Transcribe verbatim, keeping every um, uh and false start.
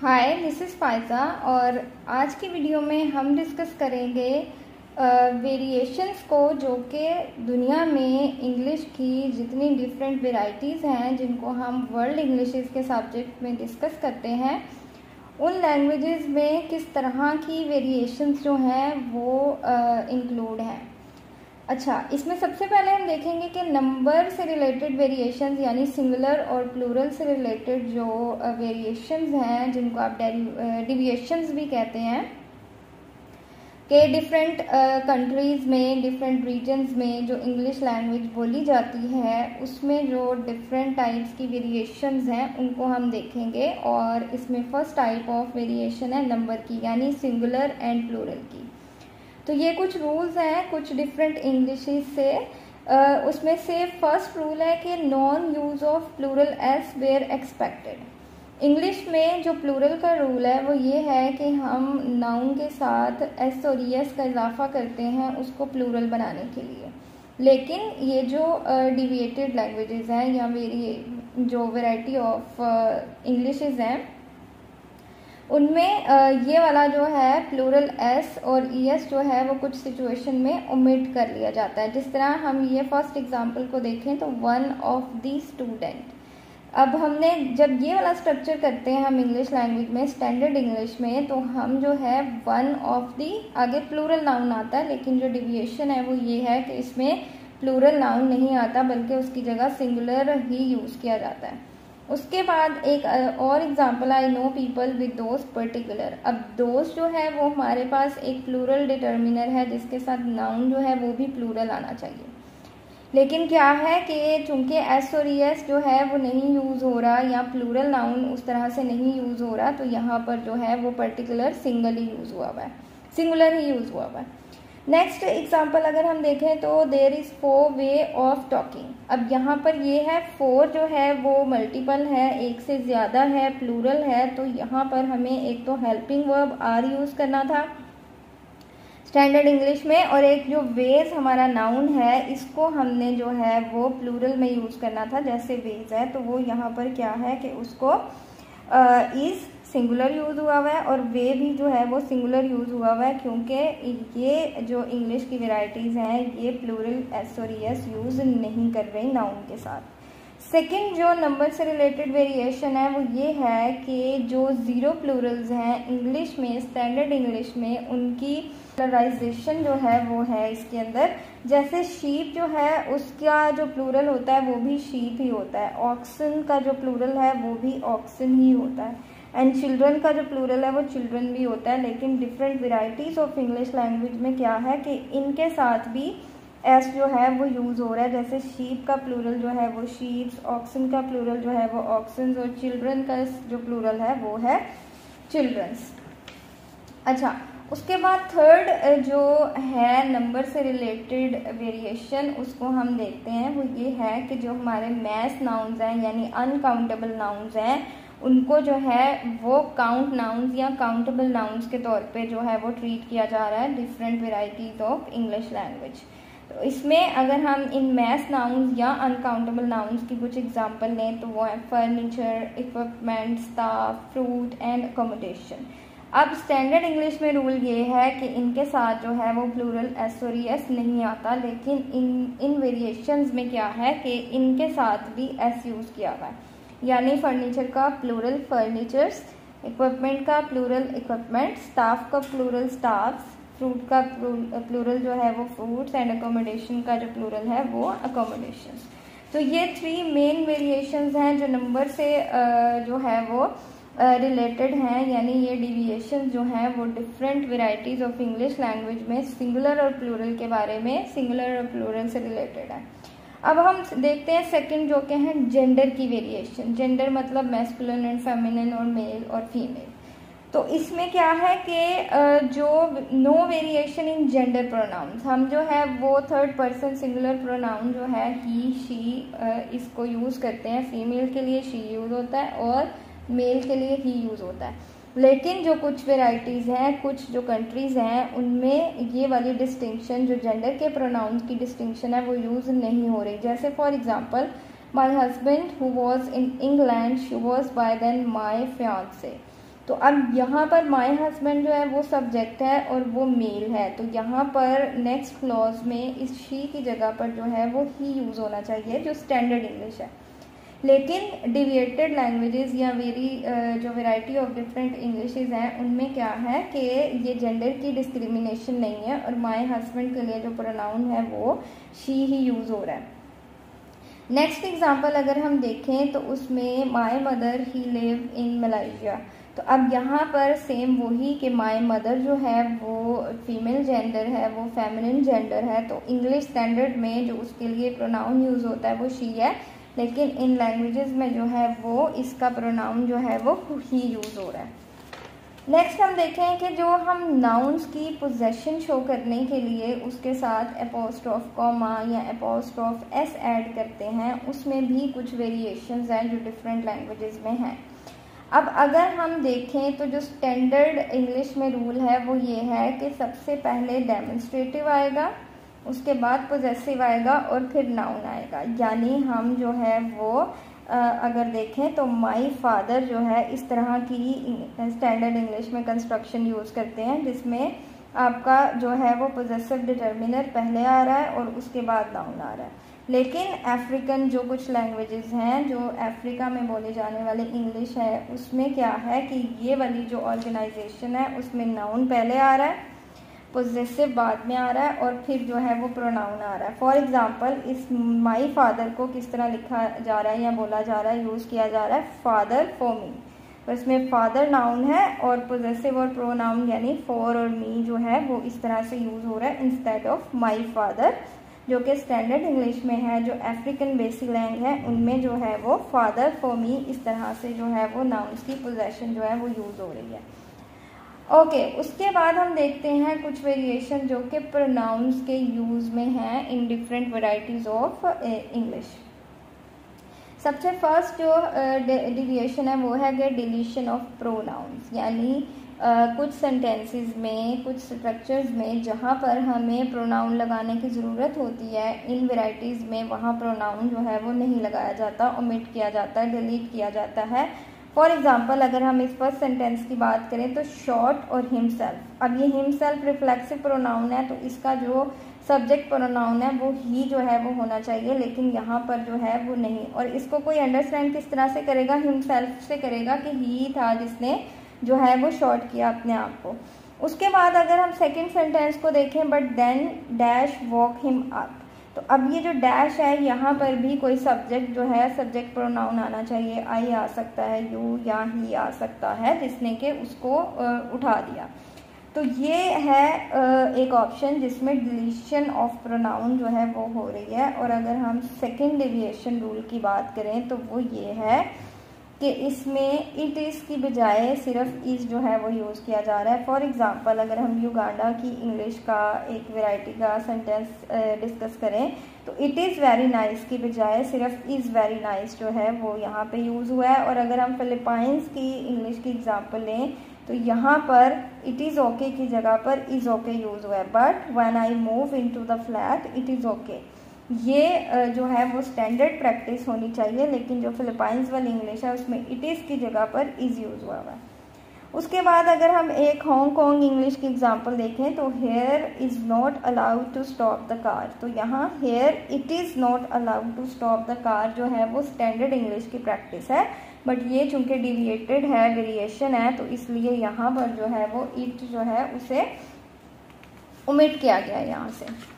Hi this is Faiza और आज की वीडियो में हम डिस्कस करेंगे वेरिएशंस को जो कि दुनिया में इंग्लिश की जितनी डिफरेंट वेराइटीज़ हैं जिनको हम वर्ल्ड इंग्लिशेस के सब्जेक्ट में डिस्कस करते हैं उन लैंग्वेजेस में किस तरह की वेरिएशंस जो हैं वो इंक्लूड हैं। अच्छा, इसमें सबसे पहले हम देखेंगे कि नंबर से रिलेटेड वेरिएशंस यानी सिंगुलर और प्लूरल से रिलेटेड जो वेरिएशंस हैं जिनको आप डिविएशंस भी कहते हैं कि डिफरेंट कंट्रीज़ में डिफरेंट रीजन्स में जो इंग्लिश लैंग्वेज बोली जाती है उसमें जो डिफरेंट टाइप्स की वेरिएशंस हैं उनको हम देखेंगे। और इसमें फर्स्ट टाइप ऑफ वेरिएशन है नंबर की यानी सिंगुलर एंड प्लूरल की। तो ये कुछ रूल्स हैं कुछ डिफरेंट इंग्लिशेस से आ, उसमें से फर्स्ट रूल है कि non use of plural as where expected. English में जो प्लूरल का रूल है वो ये है कि हम नाउन के साथ एस और एस का इजाफा करते हैं उसको प्लूरल बनाने के लिए। लेकिन ये जो डिविएटेड uh, लैंग्वेजेस हैं या वेरी जो वेराइटी ऑफ इंग्लिशेस हैं उनमें ये वाला जो है प्लूरल एस और ईएस जो है वो कुछ सिचुएशन में ओमिट कर लिया जाता है। जिस तरह हम ये फर्स्ट एग्जांपल को देखें तो वन ऑफ द स्टूडेंट। अब हमने जब ये वाला स्ट्रक्चर करते हैं हम इंग्लिश लैंग्वेज में स्टैंडर्ड इंग्लिश में तो हम जो है वन ऑफ द आगे प्लूरल नाउन आता है। लेकिन जो डिविएशन है वो ये है कि इसमें प्लूरल नाउन नहीं आता बल्कि उसकी जगह सिंगुलर ही यूज़ किया जाता है। उसके बाद एक और example I know people with those particular. अब दोज जो है वो हमारे पास एक प्लूरल डिटर्मिनर है जिसके साथ नाउन जो है वो भी प्लूरल आना चाहिए। लेकिन क्या है कि चूंकि एस और एस जो है वो नहीं यूज़ हो रहा या प्लूरल नाउन उस तरह से नहीं यूज़ हो रहा तो यहाँ पर जो है वो पर्टिकुलर सिंगल ही यूज़ हुआ हुआ है सिंगुलर ही यूज़ हुआ हुआ है। नेक्स्ट एग्जांपल अगर हम देखें तो there is four way of talking. अब यहाँ पर ये है फोर जो है वो मल्टीपल है एक से ज़्यादा है प्लूरल है तो यहाँ पर हमें एक तो हेल्पिंग वर्ब आर यूज़ करना था स्टैंडर्ड इंग्लिश में और एक जो वेज हमारा नाउन है इसको हमने जो है वो प्लूरल में यूज़ करना था। जैसे वेज है तो वो यहाँ पर क्या है कि उसको इज़ uh, सिंगुलर यूज़ हुआ हुआ है और वे भी जो है वो सिंगुलर यूज़ हुआ हुआ है क्योंकि ये जो इंग्लिश की वेराइटीज़ हैं ये प्लूरल एस और एस यूज़ नहीं कर रही नाउन के साथ। सेकंड जो नंबर से रिलेटेड वेरिएशन है वो ये है कि जो ज़ीरो प्लूरल्स हैं इंग्लिश में स्टैंडर्ड इंग्लिश में उनकी प्लूरलाइजेशन जो है वो है इसके अंदर। जैसे शीप जो है उसका जो प्लूरल होता है वो भी शीप ही होता है, ऑक्सन का जो प्लूरल है वो भी ऑक्सन ही होता है एंड चिल्ड्रन का जो प्लूरल है वो चिल्ड्रन भी होता है। लेकिन different varieties of English language में क्या है कि इनके साथ भी एस जो है वो यूज़ हो रहा है। जैसे शीप का प्लूरल जो है वो शीप्स, ऑक्सन का प्लूरल जो है वो ऑक्सन्स और चिल्ड्रन का जो प्लूरल है वो है चिल्ड्रंस। अच्छा, उसके बाद थर्ड जो है नंबर से रिलेटेड वेरिएशन उसको हम देखते हैं वो ये है कि जो हमारे मैस नाउन्स हैं यानी अनकाउंटेबल नाउन्स हैं उनको जो है वो काउंट नाउन्स या काउंटेबल नाउन्स के तौर पे जो है वो ट्रीट किया जा रहा है different varieties of English language. तो इसमें अगर हम इन मैस नाउन्स या अनकाउंटेबल नाउन्स की कुछ एग्जांपल लें तो वो है furniture, equipment, staff, fruit and accommodation. अब स्टैंडर्ड इंग्लिश में रूल ये है कि इनके साथ जो है वो प्लूरल एस और एस नहीं आता। लेकिन इन इन वेरिएशंस में क्या है कि इनके साथ भी एस यूज़ किया हुआ है यानी फर्नीचर का प्लूरल फर्नीचर्स, इक्विपमेंट का प्लूरल इक्विपमेंट, स्टाफ का प्लूरल स्टाफ्स, फ्रूट का प्लूरल जो है वो फ्रूट्स एंड अकोमोडेशन का जो प्लूरल है वो अकोमोडेशन। तो ये थ्री मेन वेरिएशंस हैं जो नंबर से जो है वो रिलेटेड हैं यानी ये डिविएशन जो हैं वो different varieties of English language में सिंगुलर और प्लूरल के बारे में सिंगुलर और प्लूरल से रिलेटेड है। अब हम देखते हैं सेकंड जो के हैं जेंडर की वेरिएशन। जेंडर मतलब मैस्कुलिन एंड फेमिनिन और मेल और फीमेल। तो इसमें क्या है कि जो no variation in gender pronouns हम जो है वो थर्ड पर्सन सिंगुलर प्रोनाउन जो है ही शी इसको यूज़ करते हैं। फीमेल के लिए शी यूज़ होता है और मेल के लिए ही यूज़ होता है। लेकिन जो कुछ वेराइटीज़ हैं कुछ जो कंट्रीज़ हैं उनमें ये वाली डिस्टिंक्शन जो जेंडर के प्रोनाउंस की डिस्टिंक्शन है वो यूज़ नहीं हो रही। जैसे for example my husband who was in England, she was by then my fiancee. तो अब यहाँ पर माय हस्बैंड जो है वो सब्जेक्ट है और वो मेल है, तो यहाँ पर नेक्स्ट क्लॉज में इस शी की जगह पर जो है वो ही यूज़ होना चाहिए जो स्टैंडर्ड इंग्लिश है। लेकिन डिविएटेड लैंग्वेजेस या वेरी जो वैरायटी ऑफ डिफरेंट इंग्लिशेस हैं उनमें क्या है कि ये जेंडर की डिस्क्रिमिनेशन नहीं है और माय हस्बैंड के लिए जो प्रोनाउन है वो शी ही यूज़ हो रहा है। नेक्स्ट एग्जांपल अगर हम देखें तो उसमें my mother he live in Malaysia, तो अब यहाँ पर सेम वही कि माय मदर जो है वो फीमेल जेंडर है, वो फेमिनिन जेंडर है, तो इंग्लिश स्टैंडर्ड में जो उसके लिए प्रोनाउन यूज़ होता है वो शी है, लेकिन इन लैंग्वेजेस में जो है वो इसका प्रोनाउन जो है वो ही यूज़ हो रहा है। नेक्स्ट हम देखें कि जो हम नाउन्स की पोजेशन शो करने के लिए उसके साथ एपोस्ट्रोफ कॉमा या एपोस्ट्रोफ एस ऐड करते हैं, उसमें भी कुछ वेरिएशंस हैं जो डिफरेंट लैंग्वेजेस में हैं। अब अगर हम देखें तो जो स्टैंडर्ड इंग्लिश में रूल है वो ये है कि सबसे पहले डेमोन्स्ट्रेटिव आएगा, उसके बाद पोजेसिव आएगा और फिर नाउन आएगा। यानी हम जो है वो अगर देखें तो माय फादर जो है इस तरह की स्टैंडर्ड इंग्लिश में कंस्ट्रक्शन यूज़ करते हैं जिसमें आपका जो है वो पोजेसिव डिटर्मिनर पहले आ रहा है और उसके बाद नाउन आ रहा है। लेकिन अफ्रीकन जो कुछ लैंग्वेजेस हैं जो अफ्रीका में बोले जाने वाले इंग्लिश है उसमें क्या है कि ये वाली जो ऑर्गेनाइजेशन है उसमें नाउन पहले आ रहा है, पोजेसिव बाद में आ रहा है और फिर जो है वो प्रोनाउन आ रहा है। फॉर एग्जांपल इस माय फादर को किस तरह लिखा जा रहा है या बोला जा रहा है, यूज़ किया जा रहा है फादर फॉर मी, तो इसमें फादर नाउन है और पोजेसिव और प्रोनाउन यानी फॉर और मी जो है वो इस तरह से यूज़ हो रहा है इंस्टेड ऑफ माय फादर, जो कि स्टैंडर्ड इंग्लिश में है। जो अफ्रीकन बेसिक लैंग है उनमें जो है वो फादर फॉर मी इस तरह से जो है वो नाउन्स की पोजेशन जो है वो यूज़ हो रही है। ओके okay, उसके बाद हम देखते हैं कुछ वेरिएशन जो कि प्रोनाउंस के यूज़ में हैं in different varieties of English. सबसे फर्स्ट जो डिविएशन uh, है वो है कि डिलीशन ऑफ प्रोनाउंस, यानी uh, कुछ सेंटेंसेस में कुछ स्ट्रक्चर्स में जहाँ पर हमें प्रोनाउन लगाने की ज़रूरत होती है इन वैरायटीज़ में वहाँ प्रोनाउन जो है वो नहीं लगाया जाता, ओमिट किया जाता है, डिलीट किया जाता है। फॉर एग्जाम्पल अगर हम इस फर्स्ट सेंटेंस की बात करें तो शॉर्ट और हिमसेल्फ, अब ये हिमसेल्फ रिफ्लेक्सिव प्रोनाउन है तो इसका जो सब्जेक्ट प्रोनाउन है वो ही जो है वो होना चाहिए, लेकिन यहाँ पर जो है वो नहीं। और इसको कोई अंडरस्टैंड किस तरह से करेगा, हिमसेल्फ से करेगा कि ही था जिसने जो है वो शॉर्ट किया अपने आप को। उसके बाद अगर हम सेकेंड सेंटेंस को देखें, but then dash walk him up, तो अब ये जो डैश है यहाँ पर भी कोई सब्जेक्ट जो है सब्जेक्ट प्रोनाउन आना चाहिए, आई आ सकता है, यू या ही आ सकता है जिसने के उसको उठा दिया। तो ये है एक ऑप्शन जिसमें डिलीशन ऑफ प्रोनाउन जो है वो हो रही है। और अगर हम सेकंड डेविएशन रूल की बात करें तो वो ये है कि इसमें इट इज़ की बजाय सिर्फ इज़ जो है वो यूज़ किया जा रहा है। फॉर एग्जांपल अगर हम युगांडा की इंग्लिश का एक वैरायटी का सेंटेंस डिस्कस करें तो इट इज़ वेरी नाइस की बजाय सिर्फ इज़ वेरी नाइस जो है वो यहाँ पे यूज़ हुआ है। और अगर हम फिलिपाइंस की इंग्लिश की एग्जांपल लें तो यहाँ पर इट इज़ ओके की जगह पर इज़ ओके यूज़ हुआ है, but when I move into the flat it is okay, ये जो है वो स्टैंडर्ड प्रैक्टिस होनी चाहिए। लेकिन जो फिलिपाइंस वाली इंग्लिश है उसमें इट इज़ की जगह पर इज़ यूज़ हुआ हुआ है। उसके बाद अगर हम एक हांगकांग इंग्लिश की एग्जांपल देखें तो here is not allowed to stop the car, तो यहाँ here it is not allowed to stop the car जो है वो स्टैंडर्ड इंग्लिश की प्रैक्टिस है, बट ये चूँकि डिविएटेड है, वेरिएशन है, तो इसलिए यहाँ पर जो है वो इट जो है उसे ओमिट किया गया है यहाँ से।